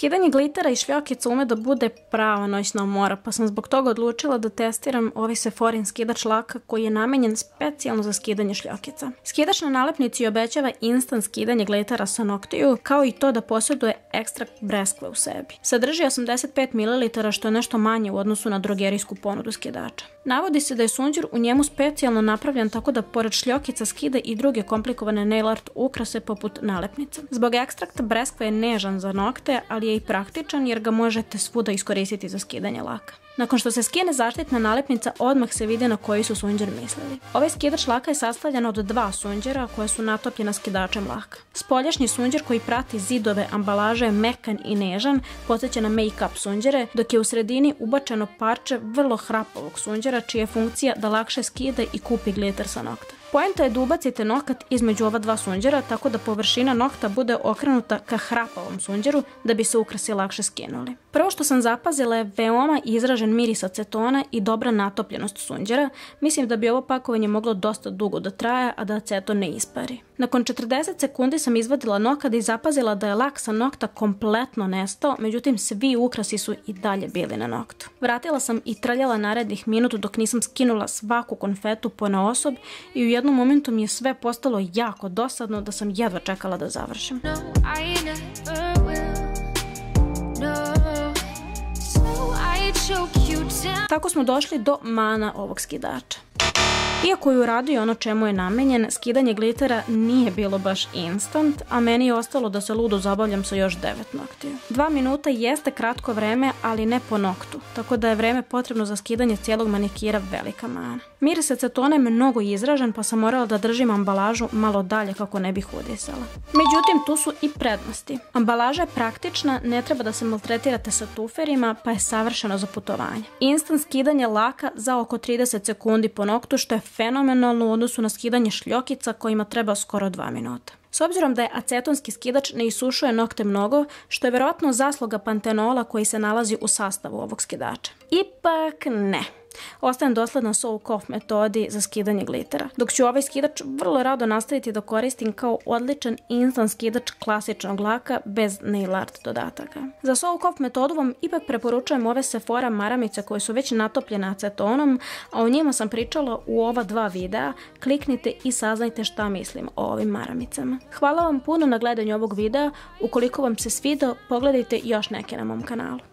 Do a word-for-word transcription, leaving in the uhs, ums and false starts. Skidanje glitera i šljokica ume da bude prava noćna umora, pa sam zbog toga odlučila da testiram ovaj Sephorin skidač laka koji je namenjen specijalno za skidanje šljokica. Skidač na nalepnici obećava instant skidanje glitera sa noktiju, kao i to da posjeduje ekstrakt breskve u sebi. Sadrži osamdeset pet mililitara, što je nešto manje u odnosu na drogerijsku ponudu skidača. Navodi se da je sunđer u njemu specijalno napravljen tako da pored šljokica skida i druge komplikovane nail art ukrase poput nalepnica. Zbog ekstrakta breskve je nežan za nokte, ali je i praktičan jer ga možete svuda iskoristiti za skidanje laka. Nakon što se skine zaštitna nalepnica, odmah se vidi na koji su sunđer mislili. Ovaj skidač laka je sastavljen od dva sunđera koja su natopljena skidačem laka. Spoljašnji sunđer koji prati zidove ambalaže je mekan i nežan, podsjeća na make-up sunđere, dok je u sredini ubačeno parče vrlo hrapavog sunđera čija je funkcija da lakše skide i kupi gliter sa nokta. Poenta je da ubacite nokat između ova dva sunđera tako da površina nokta bude okrenuta ka hrapavom sunđeru da bi se ukrasi lakše skinuli. Prvo što sam zapazila je veoma izražen miris acetona i dobra natopljenost sunđera. Mislim da bi ovo pakovanje moglo dosta dugo da traje, a da aceton ne ispari. Nakon četrdeset sekundi sam izvadila nokat i zapazila da je lak sa nokta kompletno nestao, međutim svi ukrasi su i dalje bili na noktu. Vratila sam i traljala narednih minutu dok nisam skinula svaku konfetu ponaosob i u U jednom momentu mi je sve postalo jako dosadno da sam jedva čekala da završim. Tako smo došli do mana ovog skidača. Iako je uradio ono čemu je namenjen, skidanje glitera nije bilo baš instant, a meni je ostalo da se ludo zabavljam sa još devet noktiju. Dva minuta jeste kratko vreme, ali ne po noktu, tako da je vreme potrebno za skidanje cijelog manikira velika mana. Miris acetona je mnogo izražen, pa sam morala da držim ambalažu malo dalje kako ne bih udisala. Međutim, tu su i prednosti. Ambalaža je praktična, ne treba da se maltretirate sa tuferima, pa je savršeno za putovanje. Instant skidanje laka za oko trideset sekundi po noktu, što je fenomenalno u odnosu na skidanje šljokica kojima treba skoro dva minuta. S obzirom da je acetonski skidač ne isušuje nokte mnogo, što je verovatno zasluga pantenola koji se nalazi u sastavu ovog skidača. Ipak ne. Ostajem dosledna soak-off metodi za skidanje glitera, dok ću ovaj skidač vrlo rado nastaviti da koristim kao odličan instant skidač klasičnog laka bez nail art dodataka. Za soak-off metodu vam ipak preporučujem ove Sephora maramice koje su već natopljene acetonom, a o njima sam pričala u ova dva videa, kliknite i saznajte šta mislim o ovim maramicama. Hvala vam puno na gledanju ovog videa, ukoliko vam se svideo, pogledajte još neke na mom kanalu.